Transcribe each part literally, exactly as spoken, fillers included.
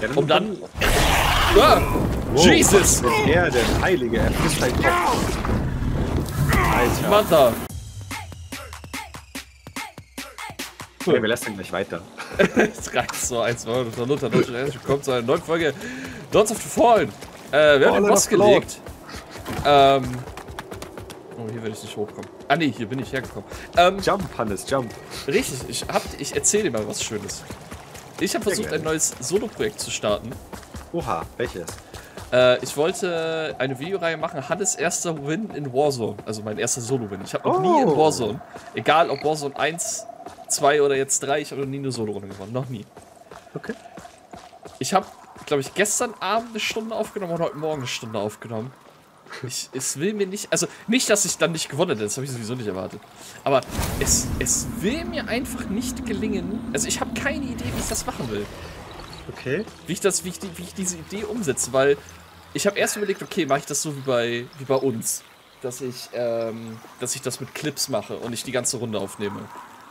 Ja, dann um dann... Ah! Wow, Jesus! Was ist denn er, der Heilige? Er frisst deinen Kopf. Alter. Manta. Cool. Okay, wir lassen ihn gleich weiter. Es reicht so, eins, zwei, drei, Luther, Deutschland, herzlich willkommen zu einer neuen Folge Lords of the Fallen. Äh, wir haben den Boss gelegt. Ähm... Oh, hier werde ich nicht hochkommen. Ah ne, hier bin ich hergekommen. Ähm, jump, Hannes, jump. Richtig, ich, hab, ich erzähle dir mal was Schönes. Ich habe versucht, ein neues Solo-Projekt zu starten. Oha, welches? Äh, ich wollte eine Videoreihe machen, Hannes erster Win in Warzone. Also mein erster Solo-Win. Ich habe noch oh. nie in Warzone, egal ob Warzone eins, zwei oder jetzt drei, ich habe noch nie eine Solo-Runde gewonnen. Noch nie. Okay. Ich habe, glaube ich, gestern Abend eine Stunde aufgenommen und heute Morgen eine Stunde aufgenommen. Ich, es will mir nicht, also nicht, dass ich dann nicht gewonnen hätte, das habe ich sowieso nicht erwartet. Aber es, es will mir einfach nicht gelingen. Also ich habe keine Idee, wie ich das machen will. Okay. Wie ich, das, wie ich, wie ich diese Idee umsetze, weil ich habe erst überlegt, okay, mache ich das so wie bei, wie bei uns. Dass ich, ähm, dass ich das mit Clips mache und nicht die ganze Runde aufnehme.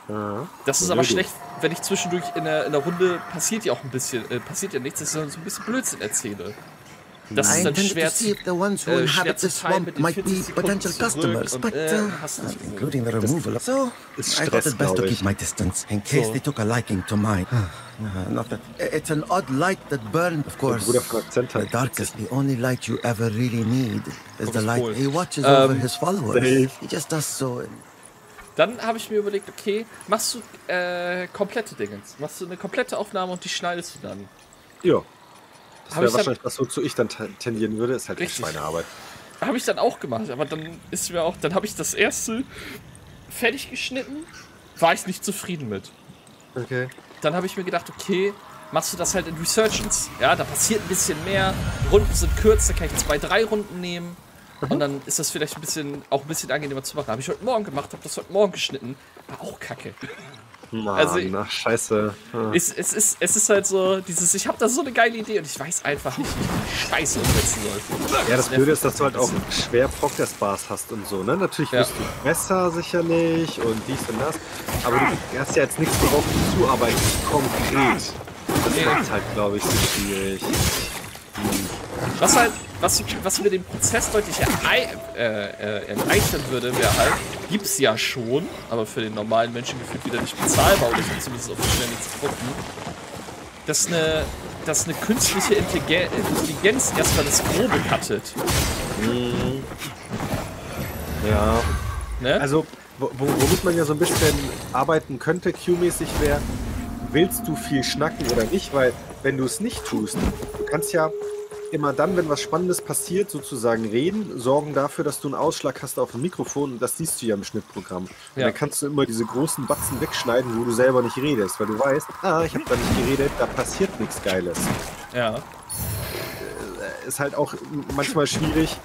Ja. Das ist aber schlecht, wenn ich zwischendurch in der, in der Runde passiert ja auch ein bisschen, äh, passiert ja nichts, dass ich so ein bisschen Blödsinn erzähle. Das ist dann schwer zu teilen mit den vierzig Sekunden zurück und äh, hast nicht including the removal of... So, I thought it best to keep my distance, in case they took a liking to mine. Not that... It's an odd light that burns, of course. The darkest, the only light you ever really need is the light he watches over his followers. He just does so... Dann habe ich mir überlegt, okay, machst du äh, komplette Dingens, machst du eine komplette Aufnahme und die schneidest du dann. Ja. Das wäre wahrscheinlich das, wozu ich dann tendieren würde, ist halt richtig meine Arbeit. Habe ich dann auch gemacht, aber dann ist mir auch, dann habe ich das erste fertig geschnitten, war ich nicht zufrieden mit. Okay. Dann habe ich mir gedacht, okay, machst du das halt in Resurgence, ja, da passiert ein bisschen mehr, Runden sind kürzer, kann ich zwei, drei Runden nehmen mhm. und dann ist das vielleicht ein bisschen, auch ein bisschen angenehmer zu machen. Habe ich heute Morgen gemacht, habe das heute Morgen geschnitten, war auch kacke. Mann, also, ach, scheiße. Ja. Es, es, ist, es ist halt so, dieses, ich habe da so eine geile Idee und ich weiß einfach nicht, wie ich Scheiße umsetzen soll. Ja, das Blöde ist, dass du halt auch schwer Progress-Bars hast und so, ne? Natürlich ja. bist du besser sicherlich und dies und das, aber du hast ja jetzt nichts darauf zu zuarbeiten, konkret. Das nee. macht halt, glaube ich, so schwierig. Hm. Was halt, was, was mir den Prozess deutlich erei äh, äh, erleichtern würde, wäre halt, gibt's ja schon, aber für den normalen Menschen gefühlt wieder nicht bezahlbar oder zumindest auf die Schnelle nicht zu gucken, dass eine, dass eine künstliche Intelligenz, Intelligenz erstmal das Grobe cuttet. Mhm. Ja. Ne? Also, wo, womit man ja so ein bisschen arbeiten könnte, Q-mäßig wäre, willst du viel schnacken oder nicht? Weil, wenn du es nicht tust, du kannst ja immer dann, wenn was Spannendes passiert, sozusagen reden, sorgen dafür, dass du einen Ausschlag hast auf dem Mikrofon und das siehst du ja im Schnittprogramm. Und ja. dann kannst du immer diese großen Batzen wegschneiden, wo du selber nicht redest, weil du weißt, ah, ich habe da nicht geredet, da passiert nichts Geiles. Ja. Ist halt auch manchmal schwierig,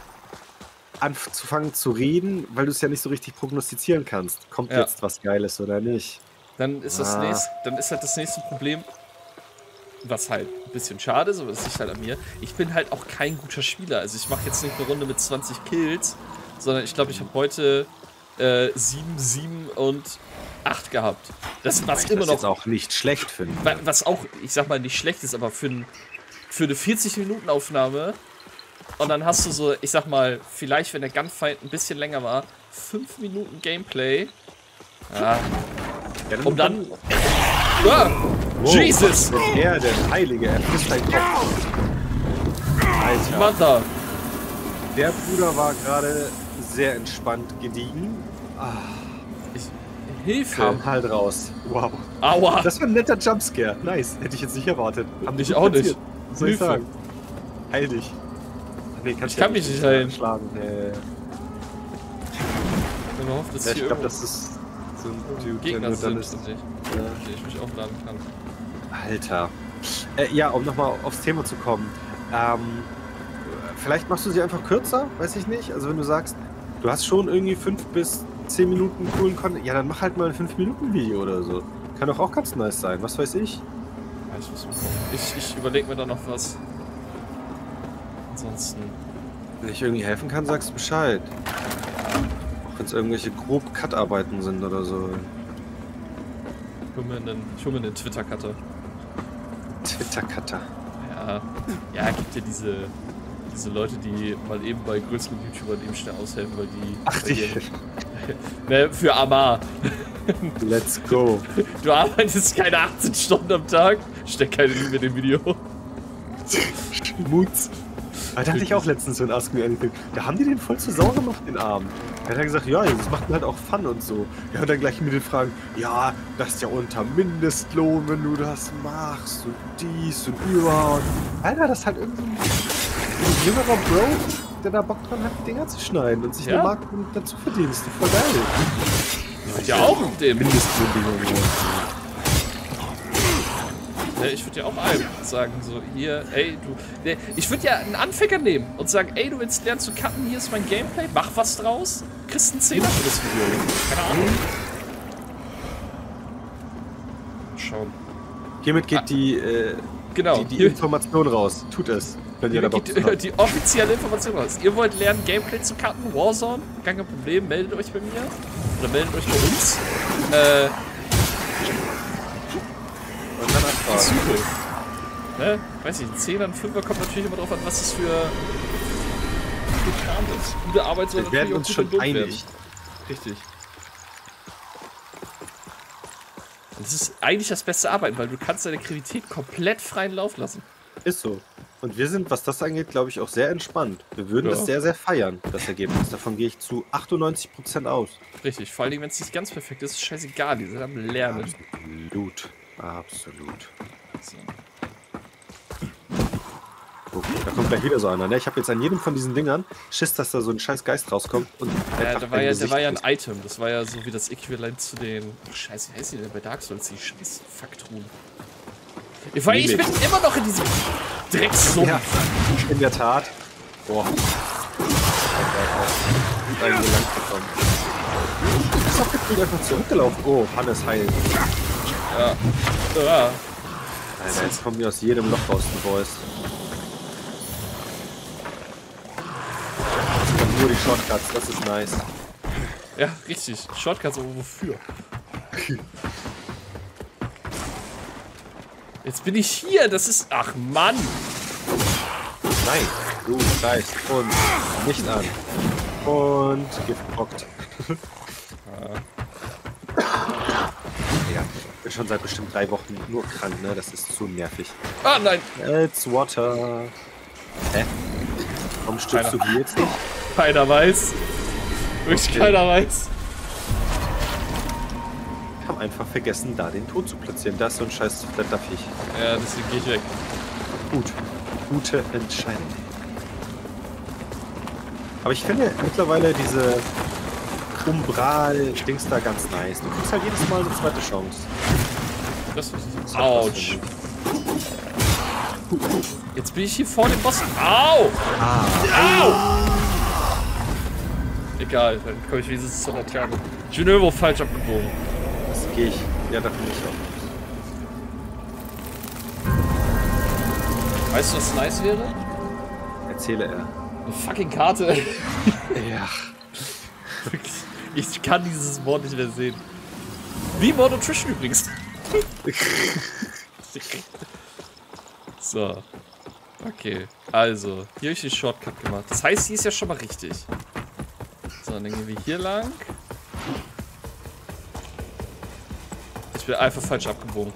anzufangen zu reden, weil du es ja nicht so richtig prognostizieren kannst. Kommt ja. jetzt was Geiles oder nicht? Dann ist, ah. das nächste, dann ist halt das nächste Problem, was halt ein bisschen schade ist, aber das liegt halt an mir. Ich bin halt auch kein guter Spieler. Also ich mache jetzt nicht eine Runde mit zwanzig Kills, sondern ich glaube, ich habe heute äh, sieben, sieben und acht gehabt. Das was immer noch auch nicht schlecht finden. Was auch, ich sag mal, nicht schlecht ist, aber für, ein, für eine vierzig Minuten Aufnahme und dann hast du so, ich sag mal, vielleicht, wenn der Gunfight ein bisschen länger war, fünf Minuten Gameplay. Ja. Ja, dann um dann... Ah! Wow, Jesus! Er, der Heilige, er frisst deinen Kopf. Alter. Manta. Der Bruder war gerade sehr entspannt gediegen. Ah. Ich, Hilfe! Kam halt raus. Wow. Aua! Das war ein netter Jumpscare. Nice. Hätte ich jetzt nicht erwartet. Haben dich auch nicht. Was soll ich sagen? Heil dich. Nee, ich kann mich nicht heilen. Ich glaube, das ist... Dude, Gegner dann sind, ist, ich, ja. ich mich aufladen kann. Alter. Äh, ja, um nochmal aufs Thema zu kommen. Ähm, vielleicht machst du sie einfach kürzer, weiß ich nicht. Also wenn du sagst, du hast schon irgendwie fünf bis zehn Minuten coolen Content, ja dann mach halt mal ein fünf Minuten Video oder so. Kann doch auch ganz nice sein, was weiß ich. Ich, ich überlege mir da noch was. Ansonsten... Wenn ich irgendwie helfen kann, sagst du Bescheid. Wenn es irgendwelche grob Cut-Arbeiten sind oder so. Ich hol mir einen Twitter-Cutter. Twitter-Cutter. Ja. Ja, ja, gibt ja diese, diese Leute, die mal eben bei größeren YouTubern eben schnell aushelfen, weil die... Ach, die... Ne, für Amar. Let's go. Du arbeitest keine achtzehn Stunden am Tag. Steck keine Liebe in dem Video. Schmutz. Da dachte ich auch letztens so in Ask Me Anything. Da haben die den voll zu sauer gemacht, den Arm. Da hat er gesagt, ja, das macht mir halt auch Fun und so. Ja, und dann gleich mit den Fragen, ja, das ist ja unter Mindestlohn, wenn du das machst und dies und überhaupt. Alter, das ist halt irgendwie ein jüngerer Bro, der da Bock dran hat, die Dinger zu schneiden und sich ja? den Markt dazu verdienst. Voll geil. Ich würde ja auch mit dem Mindestlohn. Ich würde ja auch einem sagen, so, hier, ey, du. Ne, ich würde ja einen Anfänger nehmen und sagen, ey, du willst lernen zu cutten, hier ist mein Gameplay, mach was draus, kriegst einen Zehner für das Video. Keine Ahnung. Schauen. Hiermit geht ah, die, äh, genau, die, die hier, Information raus. Tut es, wenn ihr da Bock drauf habt. Die offizielle Information raus. Ihr wollt lernen, Gameplay zu cutten, Warzone, gar kein Problem, meldet euch bei mir. Oder meldet euch bei uns. Äh. Ne? Weiß ich, ein Zehner, ein Fünfer kommt natürlich immer drauf an, was es für Kram ist. Gute Arbeit soll natürlich auch gut schon einig werden. Richtig. Und das ist eigentlich das beste Arbeiten, weil du kannst deine Kreativität komplett freien Lauf lassen. Ist so. Und wir sind, was das angeht, glaube ich, auch sehr entspannt. Wir würden ja. das sehr, sehr feiern, das Ergebnis. Davon gehe ich zu achtundneunzig Prozent aus. Richtig, vor allem, wenn es nicht ganz perfekt ist, ist scheißegal, die sind am Lernen. Absolut. Absolut. So. Okay, da kommt gleich wieder so einer, ne? Ich habe jetzt an jedem von diesen Dingern Schiss, dass da so ein scheiß Geist rauskommt. Und ja, da war ja, der war ja ein Item. Das war ja so wie das Äquivalent zu den... Oh, scheiße, wie heißt die denn bei Dark Souls? Die scheiß Faktruhen. Ich, ich bin immer noch in diesem Dreckssumpf. Ja, in der Tat. Boah. Ich bin so lang gekommen. Das hat gefühlt einfach zurückgelaufen. Oh, Hannes heilt. Ja. Ja. Alter, jetzt kommen wir aus jedem Loch raus, die Boys. Jetzt kommen nur die Shortcuts, das ist nice. Ja, richtig. Shortcuts, aber wofür? Jetzt bin ich hier, das ist... Ach, Mann! Nein, du Scheiß. Und nicht an. Und gebockt. Ja. Ich bin schon seit bestimmt drei Wochen nur krank, ne? Das ist zu nervig. Ah, nein! It's water. Hä? Warum stirbst du die jetzt nicht? Keiner weiß. Wirklich okay. Keiner weiß. Ich hab einfach vergessen, da den Tod zu platzieren. Da ist so ein scheiß fetter Viech. Ja, deswegen geh ich weg. Gut. Gute Entscheidung. Aber ich finde mittlerweile diese... Umbral-Dings da ganz nice. Du kriegst halt jedes Mal eine zweite Chance. Das ist... Autsch. Jetzt bin ich hier vor dem Boss. Au! Ah. Au! Egal, dann komme ich wenigstens zu der Therme. Ich bin irgendwo falsch abgebogen. Das gehe ich. Ja, da bin ich auch. Weißt du, was nice wäre? Erzähle er. Eine fucking Karte. Ja. Ich kann dieses Wort nicht mehr sehen. Wie More Nutrition übrigens. So. Okay. Also, hier habe ich den Shortcut gemacht. Das heißt, die ist ja schon mal richtig. So, dann gehen wir hier lang. Ich bin einfach falsch abgebogen.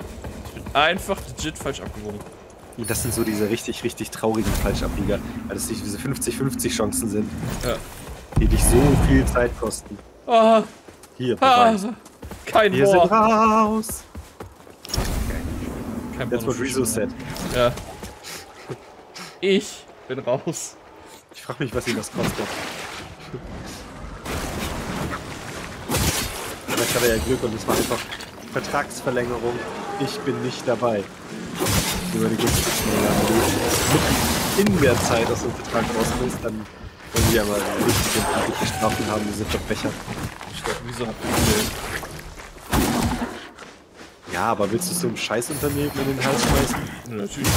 Ich bin einfach legit falsch abgebogen. Und das sind so diese richtig, richtig traurigen Falschabbieger. Weil das nicht diese fünfzig fünfzig Chancen sind. Ja. Die dich so viel Zeit kosten. Ah, hier, ah, kein Wir Bohr. sind raus. Kein Jetzt wird Reset. Ja. Ich bin raus. Ich frage mich, was ihn das kostet. Vielleicht hat er ja Glück und es war einfach Vertragsverlängerung. Ich bin nicht dabei. Wenn du in der Zeit aus dem Vertrag raus willst, dann... Wenn die aber richtig gestrafen haben, die sind doch Becher. Ich glaube, wieso habt ihr die? Ja, aber willst du so einem Scheißunternehmen in den Hals schmeißen? Ja, natürlich.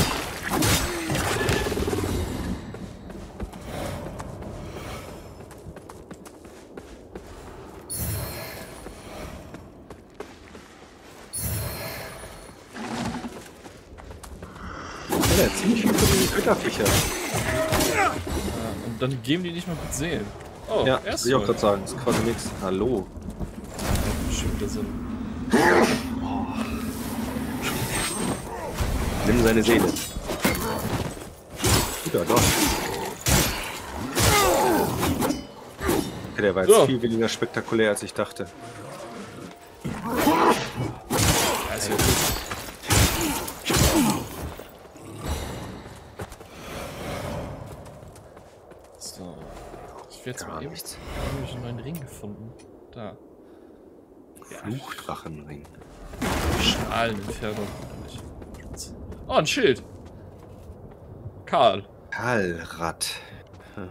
Skelett. Ziemlich viel für die Kötterviecher. Ja, und dann geben die nicht mal gut sehen. Oh, ja, erst will ich auch gerade sagen. Das ist quasi nichts. Hallo. Schimpft er so. Nimm seine Seele. Guter Gott. Okay, der war jetzt so viel weniger spektakulär, als ich dachte. Also, so. Ich werde jetzt mal eben einen neuen Ring gefunden. Da. Fluchdrachenring. Strahlenentfernung. Oh, ein Schild. Karl. Karlrad. Hm.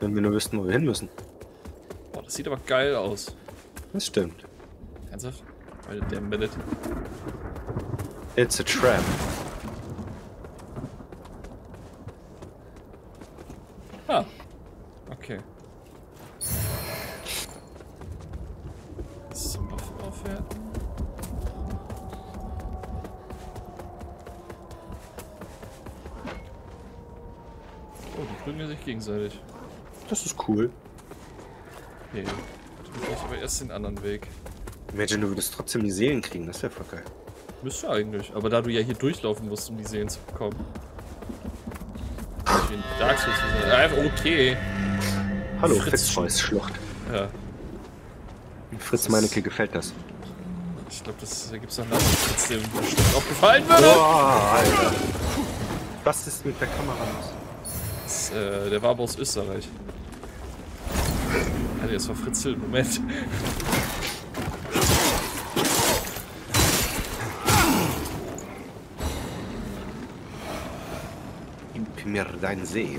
Wenn wir nur wüssten, wo wir hin müssen. Boah, das sieht aber geil aus. Das stimmt. Ernsthaft? Wait a damn minute. It's a trap. Ah. Okay. Zum Waffen aufwerten. Oh, die prügeln sich gegenseitig. Das ist cool. Okay. Dann brauche ich aber erst den anderen Weg. Imagine, du würdest trotzdem die Seelen kriegen, das wäre voll geil. Müsste eigentlich, aber da du ja hier durchlaufen musst, um die Seelen zu bekommen. Dark Souls. Okay. Hallo, Fritzscheuß-Schlucht. Ja. Fritz Meinecke gefällt das. Ich glaube, das gibt's noch Namen, Fritz, dem bestimmt auch gefallen würde. Boah, Alter. Was ist mit der Kamera los? Das, äh, der war aber aus Österreich. Alter, das war Fritzl, Moment. Gib mir deine Seele.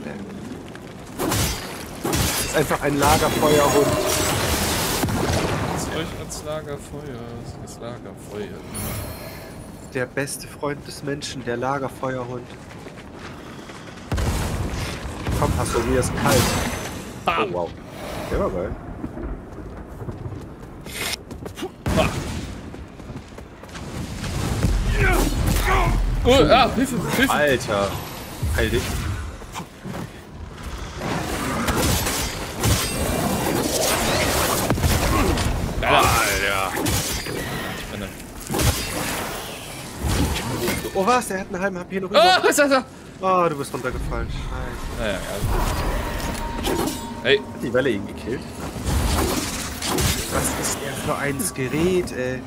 Das ist einfach ein Lagerfeuerhund. Euch als Lagerfeuer, als Lagerfeuer. Der beste Freund des Menschen, der Lagerfeuerhund. Komm, hast du, mir ist kalt. Ah. Oh wow. Der war geil. Ah. Oh, ah, Hilfe, Hilfe. Alter, heil dich. Oh was, er hat einen halben H P noch über. Oh, was ist das? Oh, du bist runtergefallen. Scheiße. Naja, also. Hey. Hat die Welle ihn gekillt? Was ist er für ein Gerät, ey?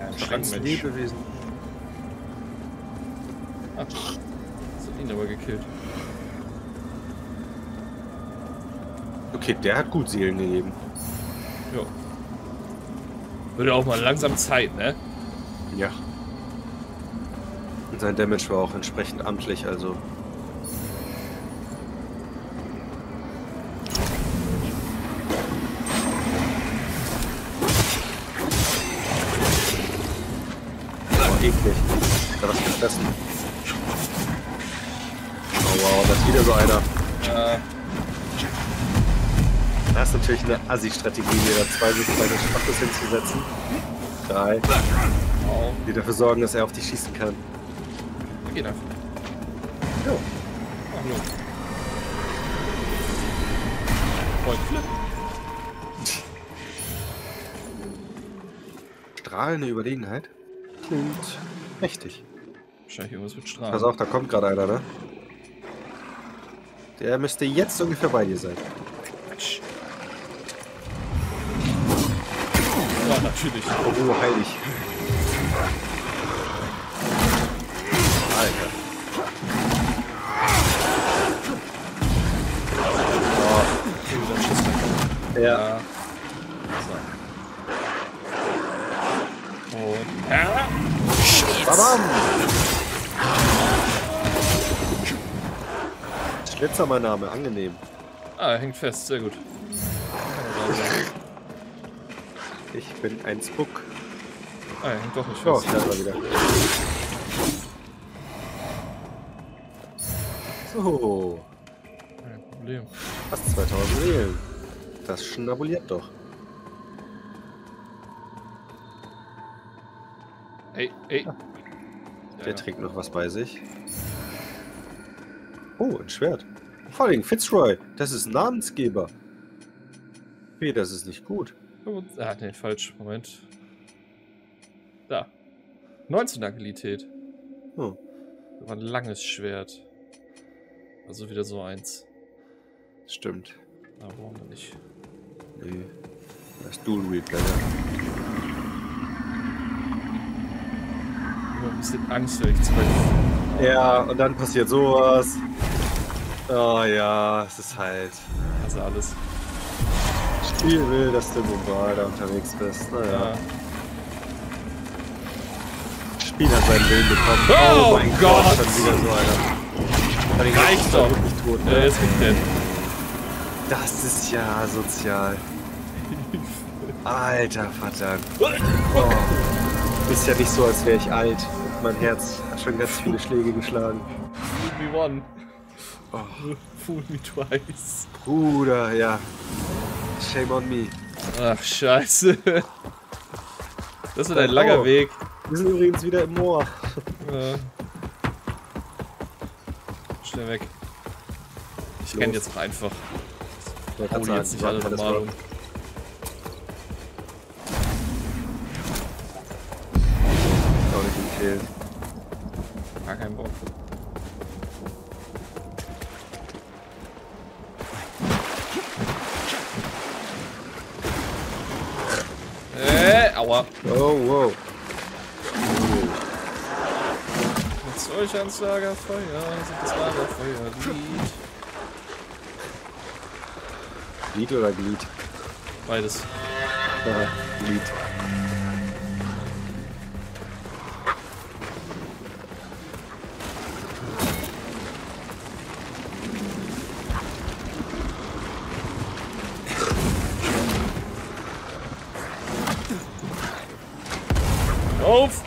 Ein schrankes Lebewesen. Ach, das hat ihn aber gekillt. Okay, der hat gut Seelen gegeben. Jo. Wird ja auch mal langsam Zeit, ne? Ja. Und sein Damage war auch entsprechend amtlich, also. Oh, eklig. Da was gefressen. Oh wow, das ist wieder so einer. Äh. Das ist natürlich eine Assi-Strategie, mir da zwei Sitzbeine Schwaches hinzusetzen. Drei. Oh. Die dafür sorgen, dass er auf dich schießen kann. Geht einfach. Jo. Ach no. Point Flip. Strahlende Überlegenheit. Klingt mächtig. Wahrscheinlich irgendwas mit Strahlen. Pass auf, da kommt gerade einer, ne? Der müsste jetzt ungefähr bei dir sein. Quatsch. Ja, natürlich. Oh, heilig. Alter. Oh. Ja. So. Und. Ja. Babam! Schlitzer, mein Name, angenehm. Ah, er hängt fest, sehr gut. Ich bin ein Spuck. Ah, er hängt doch nicht fest. Oh, da wieder. Oh. Kein Problem. Fast zweitausend Seelen. Das schnabuliert doch. Ey, ey. Ja. Der ja. trägt noch was bei sich. Oh, ein Schwert. Vor allem Fitzroy, das ist ein Namensgeber. Nee, das ist nicht gut. Ah, nee, falsch. Moment. Da. neunzehn Agilität. Hm. Das war ein langes Schwert. Also wieder so eins. Stimmt. Da brauchen wir nicht. Nee. Das ist Dual Replay. Immer ein bisschen Angst, wenn ich zwei. Ja, und dann passiert sowas. Oh ja, es ist halt. Also alles. Spiel will, dass du global da unterwegs bist. Naja. Ja. Spiel hat seinen Willen bekommen. Oh, oh mein Gott! Gott. Schon wieder so einer. Hat den Reicht doch! Nicht tot, ne? Ja, jetzt nicht denn. Das ist ja sozial. Alter Vater. Oh. Ist ja nicht so, als wäre ich alt. Mein Herz hat schon ganz viele Schläge geschlagen. Fool me one. Oh. Fool me twice. Bruder, ja. Shame on me. Ach, scheiße. Das wird ein oh, langer oh. Weg. Wir sind übrigens wieder im Moor. Ja. Schnell weg. Ich renne jetzt einfach. Ich hole jetzt nicht alle normal um. Gar kein Bock. Äh, aua. Oh, wow. Jetzt oh. euch ans Lagerfeuer, sind das Lagerfeuer, Glied. Glied oder Glied? Beides. Ja, Glied. Auf!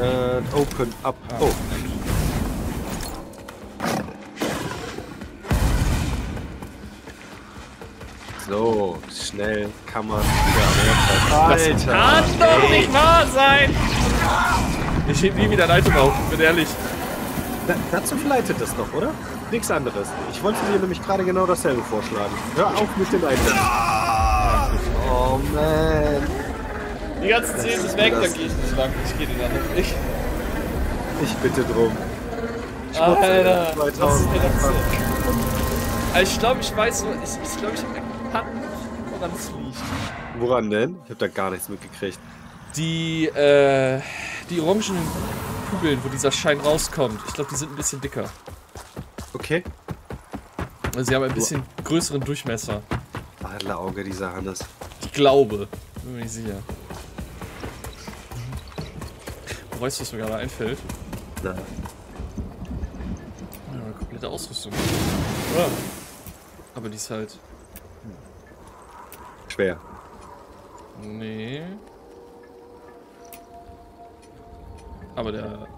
And open up. Ah. Oh. So, schnell kann man wieder mehr. Das kann doch nicht wahr sein! Ich heb nie wieder Leitung auf, bin ehrlich. Da, dazu leitet das noch, oder? Nichts anderes. Ich wollte dir nämlich gerade genau dasselbe vorschlagen. Hör auf mit dem Eintritt. Oh man. Die ganzen Szenen ist weg, da gehe ich nicht lang. Ich gehe den anderen nicht. Ich bitte drum. Ich Alter, was ist denn das? Also ich glaube, ich weiß so, ich, ich glaube, ich habe erkannt, woran es liegt. Woran denn? Ich habe da gar nichts mitgekriegt. Die, äh, die orangenen Kugeln, wo dieser Schein rauskommt. Ich glaube, die sind ein bisschen dicker. Okay. Sie haben ein bisschen oh. größeren Durchmesser. Adlerauge, dieser Hannes. Ich glaube. Bin mir nicht sicher. Weißt du, was mir gerade einfällt? Na. Ja, eine komplette Ausrüstung. Ja. Aber die ist halt. Schwer. Nee. Aber der.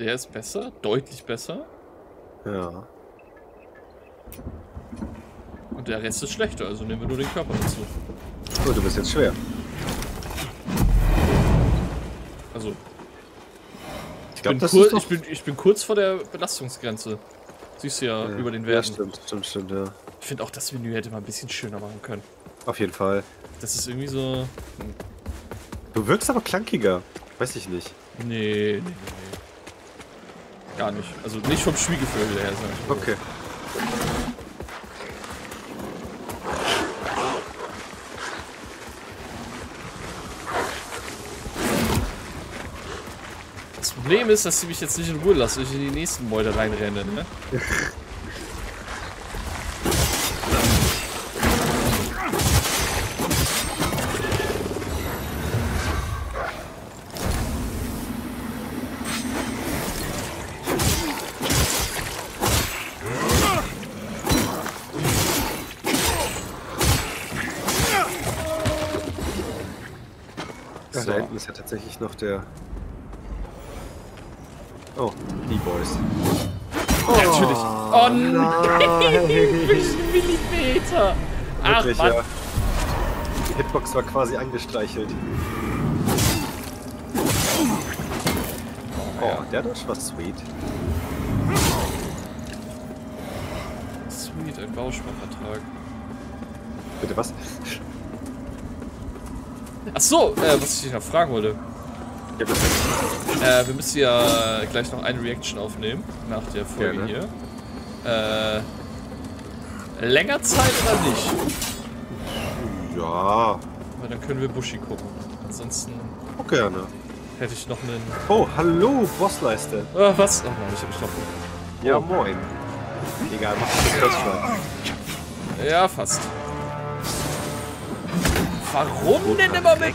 Der ist besser, deutlich besser. Ja. Und der Rest ist schlechter, also nehmen wir nur den Körper dazu. Oh, du bist jetzt schwer. Also. Ich, glaub, bin das ist doch... ich, bin, ich bin kurz vor der Belastungsgrenze. Siehst du ja, ja über den Werten. Ja, stimmt, stimmt, stimmt, ja. Ich finde auch, das Menü hätte man ein bisschen schöner machen können. Auf jeden Fall. Das ist irgendwie so. Hm. Du wirkst aber klankiger. Weiß ich nicht. Nee, nee, nee. Gar nicht. Also nicht vom Spielgefühl her. Okay. Das Problem ist, dass sie mich jetzt nicht in Ruhe lassen, dass ich in die nächsten Mäuler reinrenne, ne? Da hinten ist ja tatsächlich noch der. Oh, die Boys. Oh, natürlich. Oh nein! Meter! Ach, wirklich, Mann. Ja. Die Hitbox war quasi angestreichelt. Oh, der Dodge war sweet. Sweet, ein Bauchschmerz-Ertrag. Bitte was? Achso, äh, was ich dich noch fragen wollte. Ja, bitte. Äh, wir müssen ja gleich noch eine Reaction aufnehmen, nach der Folge hier. Äh, länger Zeit oder nicht? Ja. Weil dann können wir Buschi gucken. Ansonsten... Auch gerne. Hätte ich noch einen... Oh, hallo, Bossleiste. Oh, was? Oh nein, ich hab mich noch... Oh. Ja, moin. Egal, mach das kurz schon. Ja, fast. Warum oh, denn immer mit?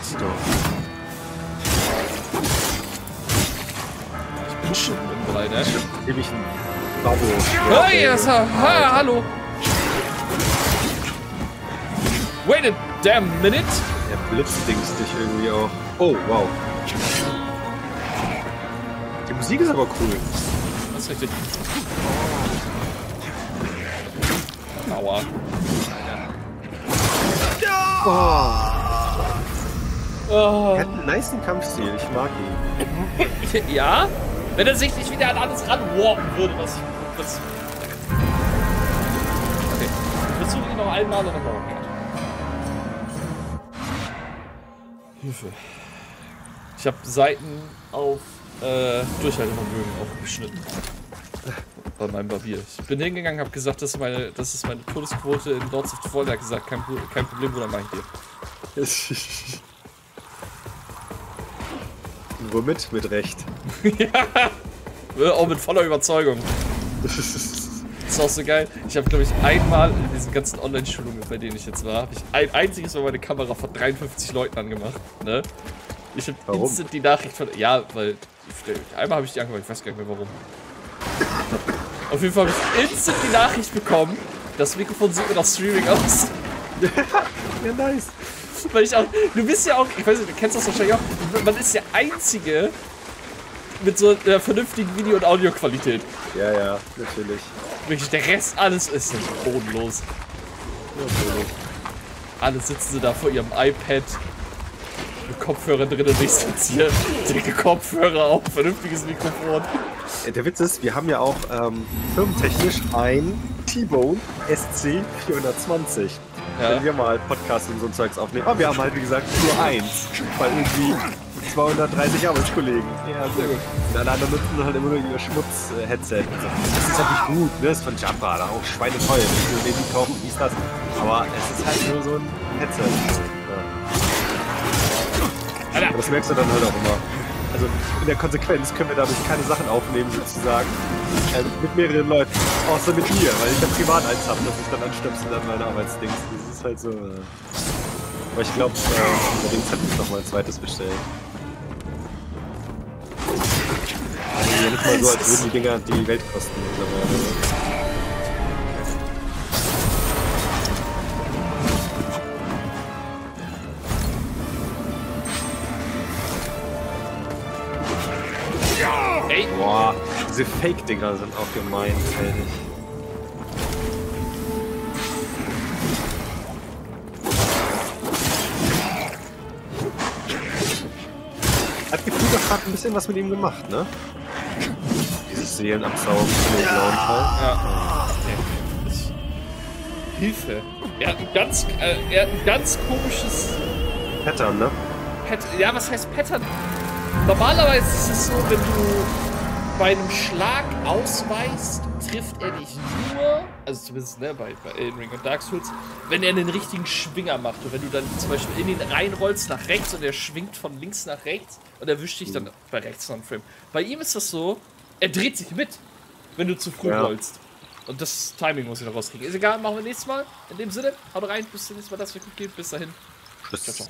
Ich bin schon im Brei, ne? Ich nehm ich einen Babo. Oh, yes, ha, ha, hallo. Wait a damn minute. Der blitzdings dich irgendwie auch. Oh, wow. Die Musik ist aber cool. Das ist richtig. Aua. Oh. Oh. Er hat einen niceen Kampfstil, ich mag ihn. Ja? Wenn er sich nicht wieder an alles ranwarpen würde, was ich... Was... Okay. Ich versuche ihn noch einmal oder noch mal. Hilfe. Ich habe Seiten auf äh, Durchhaltevermögen aufgeschnitten. Bei meinem Barbier. Ich bin hingegangen, habe gesagt, das ist meine, das ist meine Todesquote in Lords of the Fallen. Er hat gesagt, kein, kein Problem, Bruder, mach ich dir. Womit? Mit Recht. Ja! Auch mit voller Überzeugung. Das ist auch so geil. Ich habe, glaube ich, einmal in diesen ganzen Online-Schulungen, bei denen ich jetzt war, habe ich ein einziges Mal meine Kamera von dreiundfünfzig Leuten angemacht. Ne? Ich habe instant die Nachricht von... Ja, weil... Einmal habe ich die angemacht, ich weiß gar nicht mehr warum. Auf jeden Fall habe ich instant die Nachricht bekommen, das Mikrofon sieht mir nach Streaming aus. Ja, nice. Weil ich auch, du bist ja auch, ich weiß nicht, du kennst das wahrscheinlich auch, man ist der Einzige mit so einer vernünftigen Video- und Audioqualität. Ja, ja, natürlich. Wirklich, der Rest, alles ist bodenlos. Natürlich. Alle sitzen sie da vor ihrem iPad. Kopfhörer drin und ich sitze hier, dicke Kopfhörer auf, vernünftiges Mikrofon. Der Witz ist, wir haben ja auch ähm, firmentechnisch ein T-Bone S C vierhundertzwanzig. Ja. Wenn wir mal Podcasts und so ein Zeugs aufnehmen. Aber wir haben halt, wie gesagt, nur eins, weil irgendwie zweihundertdreißig Arbeitskollegen. Ja, sehr gut. Und alle anderen nutzen halt immer nur ihr Schmutz-Headset. Das ist natürlich gut, ne? Das ist von Jumper, da auch schweineteuer. Wenn wir die kaufen, wie ist das? Aber es ist halt nur so ein Headset. Aber das merkst du dann halt auch immer. Also in der Konsequenz können wir dadurch keine Sachen aufnehmen, sozusagen. Also mit mehreren Leuten. Außer mit mir, weil ich dann privat eins habe, dass ich dann anstöpsel an meine Arbeitsdings. Das ist halt so. Äh Aber ich glaube, äh, allerdings hätte ich nochmal ein zweites bestellt. Also ja, nicht mal so, als würden die Dinger die Welt kosten mittlerweile. Boah, diese Fake-Dinger sind auch gemein, ehrlich. Hat gefühlt doch gerade ein bisschen was mit ihm gemacht, ne? Dieses Seelenabsaugen von dem blauen Teil. Ja. Hilfe. Er hat ein ganz, äh, er hat ein ganz komisches... Pattern, ne? Pat ja, was heißt Pattern? Normalerweise ist es so, wenn du... Bei einem Schlag ausweist, trifft er dich nur, also zumindest ne, bei, bei Elden Ring und Dark Souls, wenn er einen richtigen Schwinger macht. Und wenn du dann zum Beispiel in ihn reinrollst nach rechts und er schwingt von links nach rechts und erwischt dich dann bei rechts noch einen Frame. Bei ihm ist das so, er dreht sich mit, wenn du zu früh ja. rollst. Und das Timing muss ich noch rauskriegen. Ist egal, machen wir nächstes Mal. In dem Sinne, haut rein, bis zum nächsten Mal, dass wir gut gehen. Bis dahin. Tschüss. Ciao, ciao.